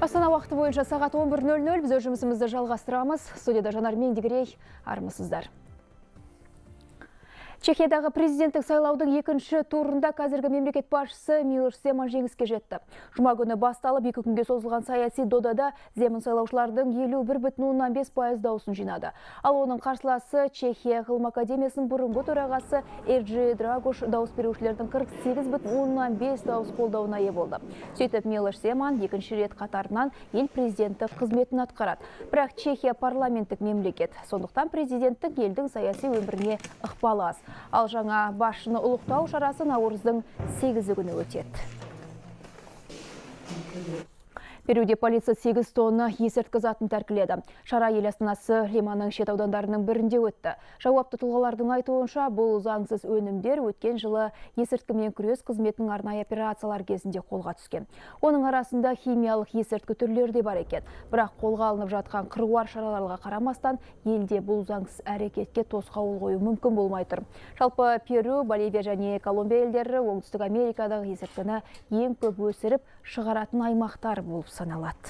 Астана уақыты бойынша сағат 11:00 біз жұмысымызды жалғастырамыз. Студияда Жанар мен Дегрей, армысыздар. Чехиядағы президенттік сайлаудың екінші турында қазіргі мемлекет басшысы Милош Земан жеңіске жетті. Жұма күні басталып, екі күнге созылған саяси додада Земан сайлаушылардың 51,5% дауысын жинады. Ал оның қарсыласы Чехия ғылым академиясының бұрынғы төрағасы Эрджи Драгош дауыс берушілердің 48,5% дауыс қолдауына ие болды. Сөйтіп Милош Земан екінші рет қатарынан ел президенті қызметін атқарады. Бірақ Чехия парламенттік мемлекет, сондықтан президенттік елдің саяси өміріне ықпалы аз. Ал жаңа басшыны ұлықтау шарасы наурыздың 8-і күні өтеді. Перуде полиция 8 тонна есірткі затын тәркіледі. Шара ел астанасы Лиманың шет аудандарының бірінде өтті. Жауапты тұлғалардың айтуынша, бұл заңсыз өнімдер өткен жылы есірткімен күрес қызметінің арнайы операциялар кезінде қолға түскен. Оның арасында химиялық есірткі түрлері де бар екен. Бірақ қолға алынып жатқан қыруар шараларға қарамастан, елде бұл заңсыз әрекетке тосқауыл қою мүмкін болмай тұр. Жалпы Перу, Боливия және Колумбия елдері Оңтүстік Америкадағы есірткіні ең көп өсіріп шығаратын аймақтар болып саналады.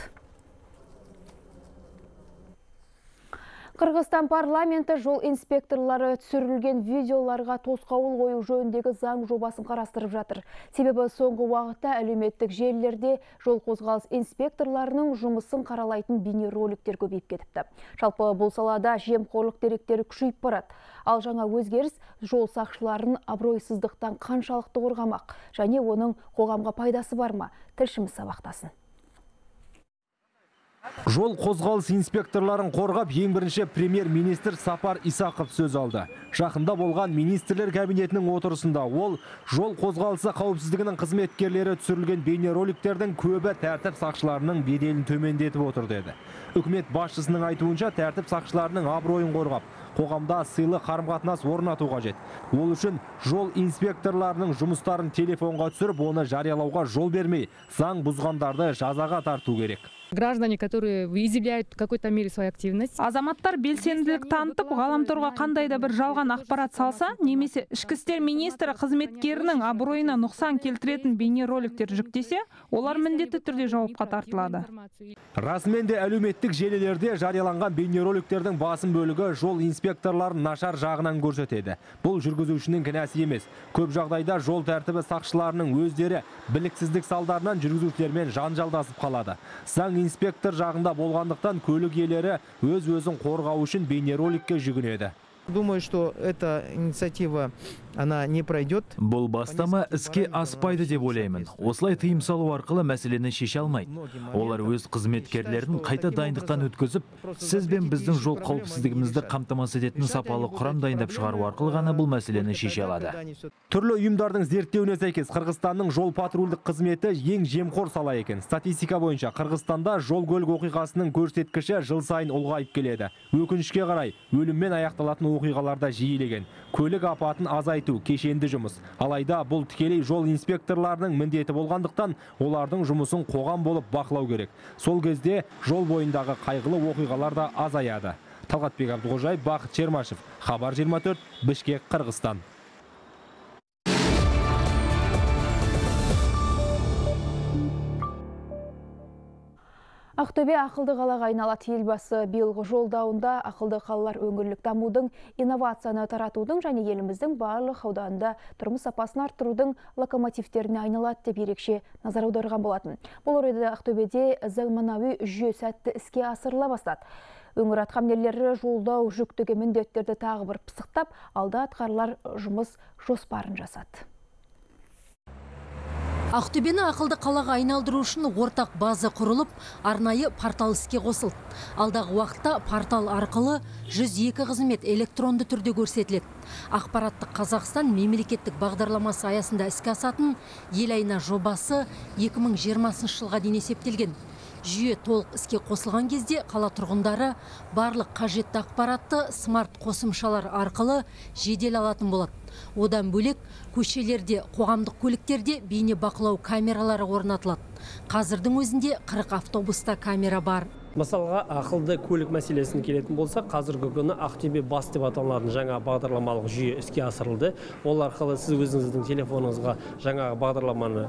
Қырғызстан парламенті жол инспекторлары түсірілген видеоларға тосқауыл қою жөніндегі заң жобасын қарастырып жатыр. Себебі соңғы уақытта әлеуметтік желілерде жол қозғалыс инспекторларының жұмысын қаралайтын бейнероликтер көбейіп кетіпті. Жалпы бұл салада жемқорлық деректері күшейіп барады. Ал жаңа өзгеріс жол сақшыларын абыройсыздықтан қаншалықты қорғамақ және оның қоғамға пайдасы бар ма? Тілшіміз сабақтасын. Жол қозғалыс инспекторларын қорғап, ең бірінші премьер-министр Сапар Исақов сөз алды. Жақында болған министрлер кабинетінің отырысында ол жол қозғалысы қауіпсіздігінің қызметкерлері түсірілген бейнероликтердің көбі тәртіп сақшыларының беделін төмендетіп отыр деді. Үкімет басшысының айтуынша тәртіп сақшыларының абыройын қорғап, қоғамда сыйлы қарым-қатынас орнату қажет. Ол үшін жол инспекторларының жұмыстарын телефонға түсіріп, оны жариялауға жол бермей, заң бұзғандарды жазаға тарту керек. Граждане, которые изъявляют в какой-то мере свою активность. Азаматтар белсенділік танытып, ғаламторға қандайда бір жалған ақпарат салса, немесе ішкі істер министрі қызметкерінің абыройына нұқсан келтіретін бейнероликтер жүктесе, олар міндетті түрде жауапқа тартылады. Расымен де әлеуметтік желілерде жарияланған бейнероликтердің басым бөлігі жол инспекторларын нашар жағынан көрсетеді. Бұл жүргізушінің кінәсі емес. Көп жағдайда жол тәртібі сақшыларының өздері біліксіздік салдарынан жүргізушілермен жанжалдасып қалады. Заң инспектор жағында болғандықтан көлік иелері өз-өзін қорғау үшін бейнероликке жүгінеді. Думаю, что эта инициатива она не пройдет. Бұл бастама іске аспайды деп ойлаймын. Осылай тыйым салу арқылы мәселені шеше алмайды. Олар өз қызметкерлерін қайта дайындықтан өткізіп, сіз бен біздің жол қауіпсіздігімізді қамтамасыз ететін сапалы құрам дайындап шығару арқылы ғана бұл мәселені шеше алады. Түрлі ұйымдардың зерттеуіне сәйкес Қырғызстанның жол патрульдік қызметі ең жемқор сала екен. Статистика бойынша Қырғызстанда жол-көлік оқиғасының көрсеткіші жыл сайын ұлғайып келеді. Өкінішке қарай өліммен аяқталатын оқиғаларда жиілеген. Көлік апатын азайту кешенді жұмыс. Алайда бұл тікелей жол инспекторларының міндеті болғандықтан олардың жұмысын қоғам болып бақылау керек. Сол кезде жол бойындағы қайғылы оқиғалар да азаяды. Талғат Бегабдыгожай, Бақыт Чермашев, Хабар 24, Бішкек, Қырғызстан. Ақтөбе ақылды қалаға айналады. Елбасы биылғы жолдауында ақылды қалалар өңірлік дамудың, инновацияны таратудың және еліміздің барлық ауданында тұрмыс сапасын арттырудың локомотивтеріне айналады деп ерекше назар аударған болатын. Бұл орайда Ақтөбеде заманауи жүйе сәтті іске асырыла бастады. Өңір атқамінерлері жолдау жүктегі міндеттерді тағы бір пысықтап, алда атқарылар жұмыс жоспарын жасады. Ақтөбені ақылды қалаға айналдыру үшін ортақ база құрылып, арнайы портал іске қосылды. Алдағы уақытта портал арқылы 102 қызмет электронды түрде көрсетіледі. Ақпараттық Қазақстан мемлекеттік бағдарламасы аясында іске асатын ел айна жобасы 2020 жылға дейін есептелген. Жүйе толық іске қосылған кезде қала тұрғындары барлық қажетті ақпаратты смарт қосымшалар арқылы жедел алатын болады. Одан бөлек көшелерде, қоғамдық көліктерде бейне бақылау камералары орнатылады. Қазірдің өзінде 40 автобуста камера бар. Мысалға, ақылды көлік мәселесін келетін болса, қазіргі күні Ақтөбе бас деп аталатын жаңа бағдарламалық жүйе іске асырылды. Ол арқылы сіз өзіңіздің телефоныңызға жаңа бағдарламаны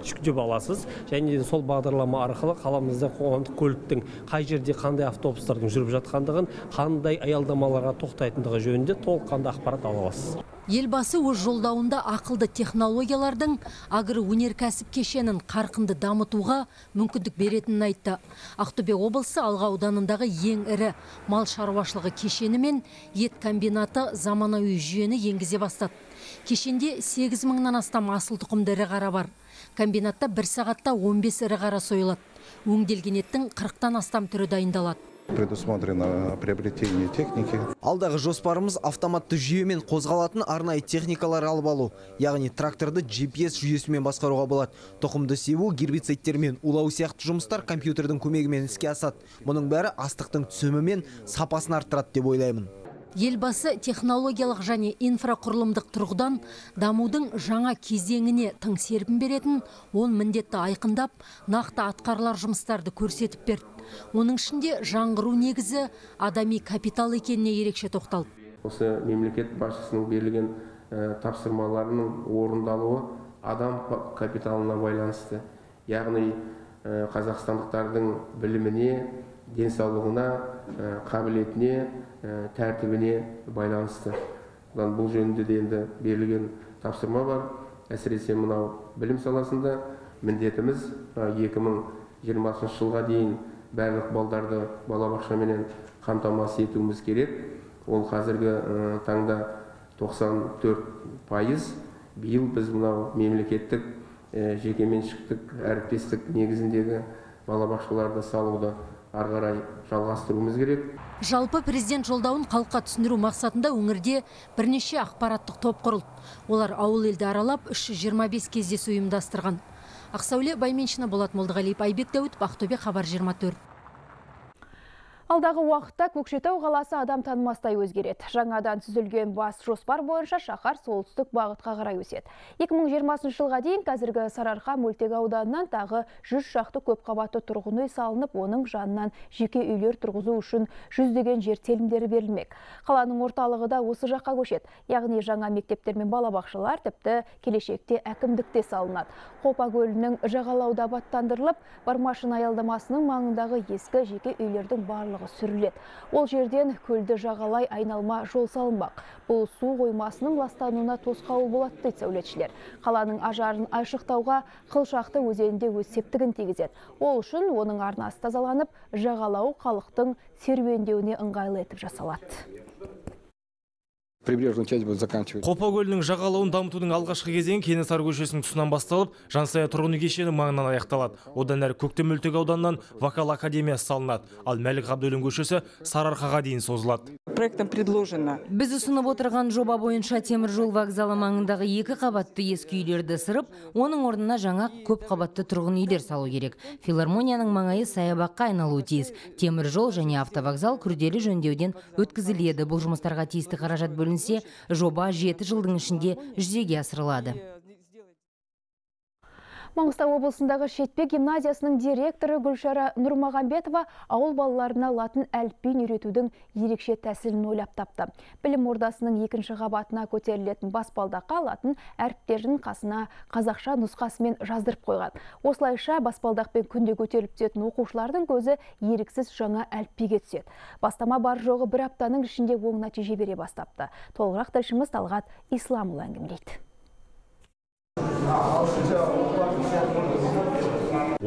жүктеп аласыз. Және сол бағдарлама арқылы қаламызда қоғамдық көліктің қай жерде қандай автобустардың жүріп жатқандығын, қандай аялдамаларға тоқтайтындығы жөнінде толыққанды ақпарат ала аласыз. Елбасы өз жолдауында ақылды технологиялардың агроөнеркәсіп кешенін қарқынды дамытуға мүмкіндік беретінін айтты. Ақтөбе облысы Алға ауданындағы ең ірі мал шаруашылығы кешені мен ет комбинаты заманауи жүйені енгізе бастады. Кешенде 8.000-нан астам асыл тұқымды ірі қара бар. Комбинатта 1 сағатта 15 ірі қара сойылады. Өңделген еттің 40-тан астам түрі дайындалады. Предусмотрено приобретение техники. Алдағы жоспарымыз автоматты жүйемен қозғалатын арнайы техникалар алып алу, яғни тракторды GPS жүйесімен басқаруға болады. Тұқымды себу, гербицидтермен улау сияқты жұмыстар компьютердің көмегімен іске асады. Мұның бәрі астықтың түсімі мен сапасын арттырады деп ойлаймын. Елбасы технологиялық және инфрақұрылымдық тұрғыдан дамудың жаңа кезеңіне тың серпін беретін, он міндетті айқындап, нақты атқарылар жұмыстарды көрсетіп берді. Оның ішінде жаңғыру негізі адами капитал екеніне ерекше тоқталды. Осы мемлекет басшысының берілген тапсырмаларының орындалуы адам капиталына байланысты. Яғни қазақстандықтардың біліміне, денсаулығына, қабілетіне, тәртібіне байланысты. Бұл жөнінде де енді берілген тапсырма бар. Әсіресе мынау білім саласында міндетіміз 2020 жылға дейін барлық балдарды балабақшамен қамтамасыз етуіміз керек. Ол қазіргі таңда 94%. Биыл біз мынау мемлекеттік жекеменшіктік әріптестік негізіндегі балабақшаларды салуды ары қарай жалғастыруымыз керек. Жалпы президент жолдауын халыққа түсіндіру мақсатында өңірде бірнеше ақпараттық топ құрылды. Олар ауыл елді аралап 325 кездесу ұйымдастырған. Ақсауле Байменшина, Болат Молдығалиев, Айбек Дәуіт, Ақтөбе, Хабар 24. Алдағы уақытта Көкшетау қаласы адам танымастай өзгереді. Жаңадан түзілген бас жоспар бойынша шаһар солтүстік бағытқа қарай өседі. 2020 жылға дейін қазіргі Сарыарқа мөлтек ауданынан тағы 100 шақты көпқабатты тұрғын үй салынып, оның жанынан жеке үйлер тұрғызу үшін жүздеген жер телімдері берілмек. Қаланың орталығы да осы жаққа көшеді. Яғни жаңа мектептер мен балабақшалар тіпті келешекте әкімдікте салынады. Қопа көлінің жағалауы абаттандырылып, Бармашын аялдамасының маңындағы ескі жеке үйлердің барлығы сүріледі. Ол жерден көлді жағалай айналма жол салынбақ. Бұл су қоймасының ластануына тосқауыл болады дейді сәулетшілер. Қаланың ажарын айшықтауға қылшақты өзенде өз септігін тигізеді. Ол үшін оның арнасы тазаланып, жағалауы халықтың серуендеуіне ыңғайлы етіп жасалады. Қопа көлінің жағалауын дамытудың алғашқы кезеңі Кенесары көшесінің тұсынан басталып, Жансая тұрғын үй кешенінің маңынан аяқталады. Одан әрі Көктем мөлтек ауданынан вокал академиясы салынады, ал Мәлік Ғабдуллин көшесі Сарыарқаға дейін созылады. Біз ұсынып отырған жоба бойынша темір жол вокзалы маңындағы 2 қабатты ескі үйлерді сырып, оның орнына жаңа көп қабатты тұрғын үйлер салу керек. Филармонияның маңайы саябаққа айналуы тиіс. Темір жол және автовокзал күрделі жөндеуден өткізіледі. Бұл жұмыстарға тиісті қаражат бөлінеді. Жоба 7 жылдың ішінде жүзеге асырылады. Маңғыстау облысындағы Шетпе гимназиясының директоры Гүлшара Нұрмағамбетова ауыл балаларына латын әліпбиін үйретудің ерекше тәсілін ойлап тапты. Білім ордасының 2-ші қабатына көтерілетін баспалдаққа латын әріптерін қасына қазақша нұсқасымен жаздырып қойған. Осылайша баспалдақпен күнде көтеріліп түсетін оқушылардың көзі еріксіз жаңа әліпбиге түседі. Бастама бар жоғы 1 аптаның ішінде оң нәтиже бере бастапты. Толығырақ тілшіміз Талғат Исламылан әңгімелейді. 32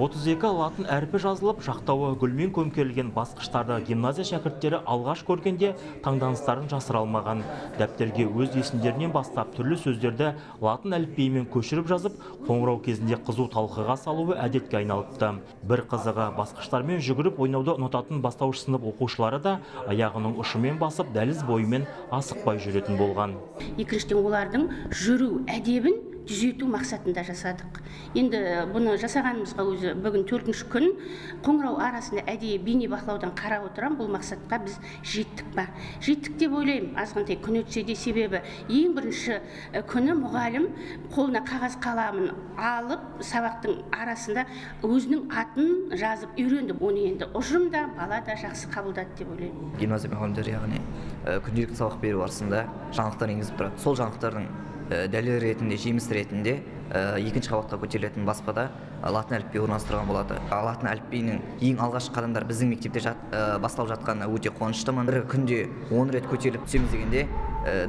латын әрпі жазылып, жақтауы гүлмен көмкерілген басқыштарда гимназия шәкірттері алғаш көргенде таңданыстарын жасыра алмаған. Дәптерге өз есімдерінен бастап түрлі сөздерді латын әліпбиімен көшіріп жазып, қоңырау кезінде қызу талқыға салуы әдетке айналыпты. Бір қызығы, басқыштармен жүгіріп ойнауды ұнататын бастауыш сынып оқушылары да аяғының ұшымен басып, дәліз бойымен асықпай жүретін болған. Екіншіден, олардың жүру әдебін түзету мақсатында жасадық. Енді бұны жасағанымызға өзі бүгін 4-ші күн. Қоңырау арасында әдейі бейне бақылаудан қарап отырам, бұл мақсатқа біз жеттік па? Жеттік деп ойлаймын, азғантай күн өтсе де, себебі ең бірінші күні мұғалім қолына қағаз қаламын алып сабақтың арасында өзінің атын жазып үйренді. Оны енді ұжымда бала да жақсы қабылдады деп ойлаймын. Гимназия мұғалімдері яғни күнделікті сабақ беру барысында жаңалықтар енгізіп тұрады. Сол жаңалықтардың дәлел ретінде, жеміс ретінде екінші қабатқа көтерілетін баспада латын әліпбиі орналастырған болады. Латын әліпбиінің ең алғашқы қадамдар біздің мектепте басталып жатқанына өте қуаныштымын. Бір күнде 10 рет көтеріліп түсеміз дегенде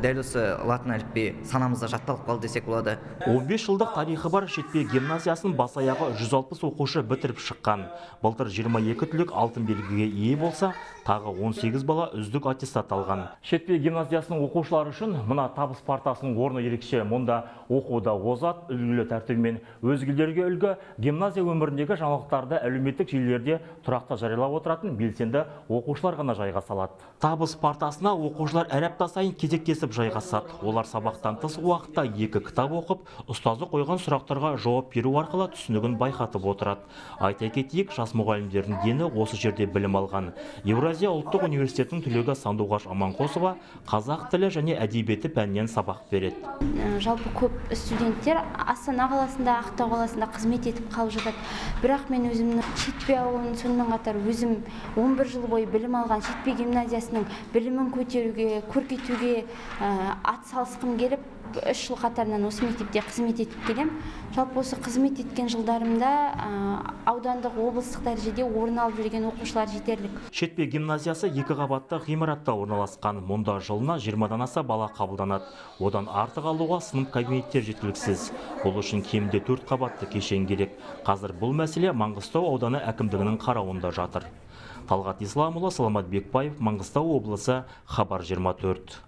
дәл осы латын әліпбиі санамызда жатталып қалды десек болады. 15 жылдық тарихы бар Шетпе гимназиясын бас аяғы 160 оқушы бітіріп шыққан. Былтыр 22 түлек алтын белгіге ие болса, тағы 18 бала үздік аттестат алған. Шетпе гимназиясының оқушылары үшін мына табыс партасының орны ерекше. Мұнда оқуда озат, үлгілі тәртібімен өзгілерге үлгі, гимназия өміріндегі жаңалықтарды әлеуметтік желілерде тұрақта жариялап отыратын белсенді оқушылар ғана жайға салады. Табыс партасына оқушылар әр апта сайын кезектесіп жайға салады. Олар сабақтан тыс уақытта екі кітап оқып, ұстазы қойған сұрақтарға жауап беру арқылы түсінігін байқатып отырады. Айта кетейік, жас мұғалімдердің дені осы жерде білім алған. Евразия ұлттық университетінің түлегі Сандуғаш Аманқосова қазақ тілі және әдебиеті пәнінен сабақ береді. Жалпы көп студенттер Астана қаласында, Ақтау қаласында қызмет етіп қалып жатады. Бірақ мен өзімнің Шетпе ауылының, сонымен қатар өзім 11 жыл бойы білім алған Шетпе гимназиясының білімін көтеруге, көркейтуге атсалысқым келіп, 3 жыл қатарынан осы мектепте қызмет етіп келем. Жалпы осы қызмет еткен жылдарымда аудандық, облыстық дәрежеде орын алып жүрген оқушылар жетерлік. Шетпе гимназиясы екі қабатты ғимаратта орналасқан. Мұнда жылына 20-дан аса бала қабылданады. Одан артық алуға сынып кабинеттер жеткіліксіз. Бұл үшін кемде 4 қабатты кешен керек. Қазір бұл мәселе Маңғыстау ауданы әкімдігінің қарауында жатыр. Талғат Исламылан, Саламат Бекпаев, Маңғыстау облысы, Хабар 24.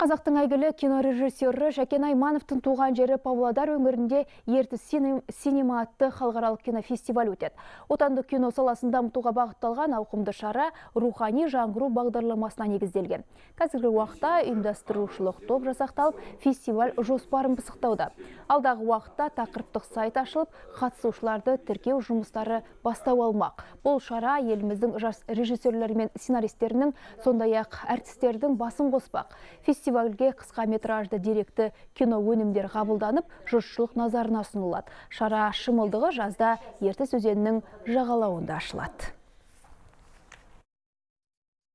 Қазақтың әйгілі кинорежиссері Жакен Аймановтың туған жері Павлодар өңірінде Ертіс синема атты халықаралық кинофестиваль өтеді. Отандық кино саласын дамытуға бағытталған ауқымды шара рухани жаңғыру бағдарламасына негізделген. Қазіргі уақытта ұйымдастырушылық топ жасақталып, фестиваль жоспарын пысықтауда. Алдағы уақытта тақырыптық сайт ашылып, қатысушыларды тіркеу жұмыстары бастау алмақ. Бұл шара еліміздің жас режиссерлері мен сценаристерінің, сондай-ақ әртістердің басын қоспақ. Фестивальге қысқа метражды деректі кино өнімдер қабылданып, жұртшылық назарына ұсынылады. Шара шымылдығы жазда Ертіс өзенінің жағалауында ашылады.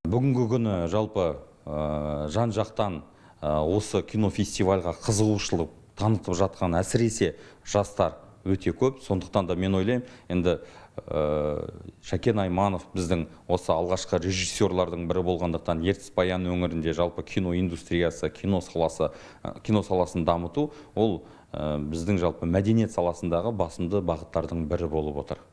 Бүгінгі күні жалпы жан-жақтан осы кинофестивальға қызығушылық танытып жатқан әсіресе жастар өте көп. Сондықтан да мен ойлаймын, енді Шакен Айманов біздің осы алғашқы режиссерлардың бірі болғандықтан Ертіс Баян өңірінде жалпы кино индустриясы, кино саласын дамыту, ол біздің жалпы мәдениет саласындағы басымды бағыттардың бірі болып отыр.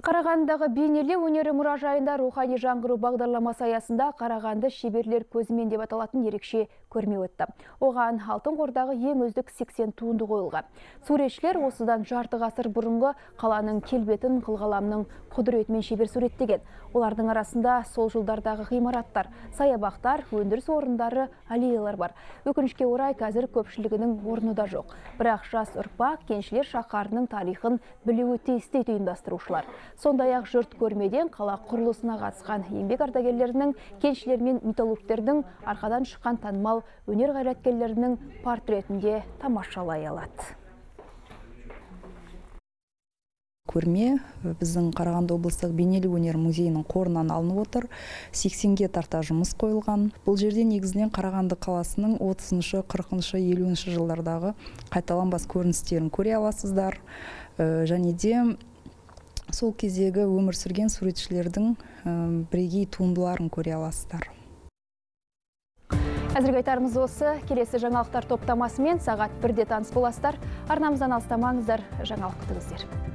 Қарағандағы бейнелеу өнері мұражайында рухани жаңғыру бағдарламасы аясында Қарағанды шеберлер көзімен деп аталатын ерекше көрме өтті. Оған Алтын қордағы ең үздік 80 туынды қойылған. Суретшілер осыдан жарты ғасыр бұрынғы қаланың келбетін қылғаламның құдіретімен шебер суреттеген. Олардың арасында сол жылдардағы ғимараттар, саябақтар, өндіріс орындары, аллеялар бар. Өкінішке орай қазір көпшілігінің орны да жоқ. Бірақ жас ұрпақ кеншілер шаһарының тарихын білуі тиіс дейді ұйымдастырушылар. Сондай-ақ жұрт көрмеден қала құрылысына қатысқан еңбек ардагерлерінің, кеншілер мен металлургтердің, арқадан шыққан танымал өнер қайраткерлерінің портретінде тамашалай алады. Көрме біздің Қарағанды облыстық бейнелеу өнер музейінің қорынан алынып отыр. 80-ге тарта жұмыс қойылған. Бұл жерде негізінен Қарағанды қаласының 30-шы, 40-шы, 50-ші жылдардағы қайталанбас көріністерін көре аласыздар. Және де сол кездегі өмір сүрген суретшілердің бірегей туындыларын көре аласыздар. Әзірге айтарымыз осы. Келесі жаңалықтар топтамасымен сағат 1-де таныс боласыздар. Арнамыздан алыстамаңыздар, жаңалық күтіңіздер.